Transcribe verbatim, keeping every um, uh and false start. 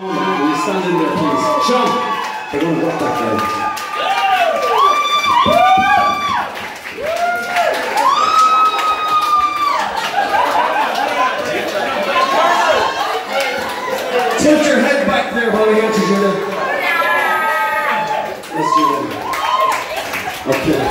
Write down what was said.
Come on, will you stand in there, please? Sean! They're going to block that guy. Tilt your head back there while we answer, Judah. Let's do it. Okay.